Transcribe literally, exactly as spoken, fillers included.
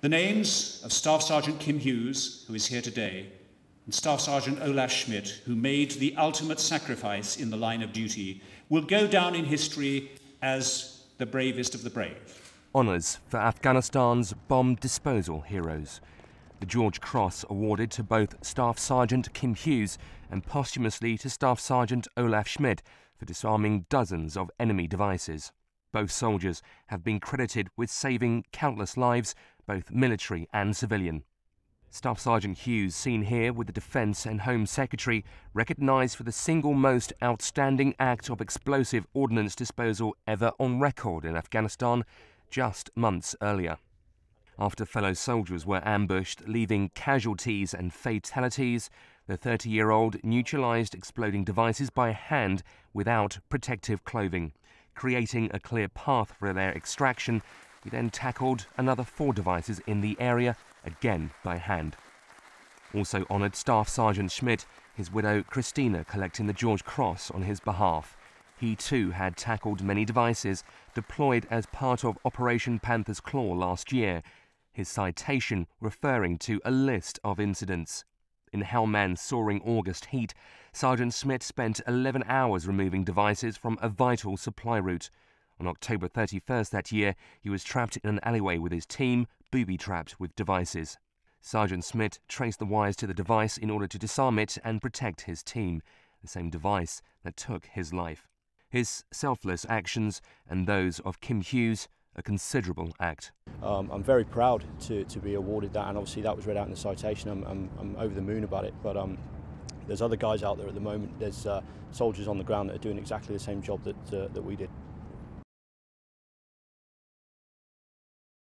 The names of Staff Sergeant Kim Hughes, who is here today, and Staff Sergeant Olaf Schmidt, who made the ultimate sacrifice in the line of duty, will go down in history as the bravest of the brave. Honours for Afghanistan's bomb disposal heroes. The George Cross awarded to both Staff Sergeant Kim Hughes and posthumously to Staff Sergeant Olaf Schmidt for disarming dozens of enemy devices. Both soldiers have been credited with saving countless lives, both military and civilian. Staff Sergeant Hughes, seen here with the Defence and Home Secretary, recognised for the single most outstanding act of explosive ordnance disposal ever on record in Afghanistan, just months earlier. After fellow soldiers were ambushed, leaving casualties and fatalities, the thirty-year-old neutralised exploding devices by hand without protective clothing, creating a clear path for their extraction. He then tackled another four devices in the area, again by hand. Also honoured Staff Sergeant Schmidt, his widow Christina collecting the George Cross on his behalf. He too had tackled many devices deployed as part of Operation Panther's Claw last year, his citation referring to a list of incidents. In Helmand's soaring August heat, Sergeant Schmidt spent eleven hours removing devices from a vital supply route. On October thirty-first that year, he was trapped in an alleyway with his team, booby-trapped with devices. Sergeant Schmidt traced the wires to the device in order to disarm it and protect his team, the same device that took his life. His selfless actions and those of Kim Hughes, a considerable act. Um, I'm very proud to, to be awarded that, and obviously that was read out in the citation. I'm, I'm, I'm over the moon about it, but um, there's other guys out there at the moment. There's uh, soldiers on the ground that are doing exactly the same job that, uh, that we did.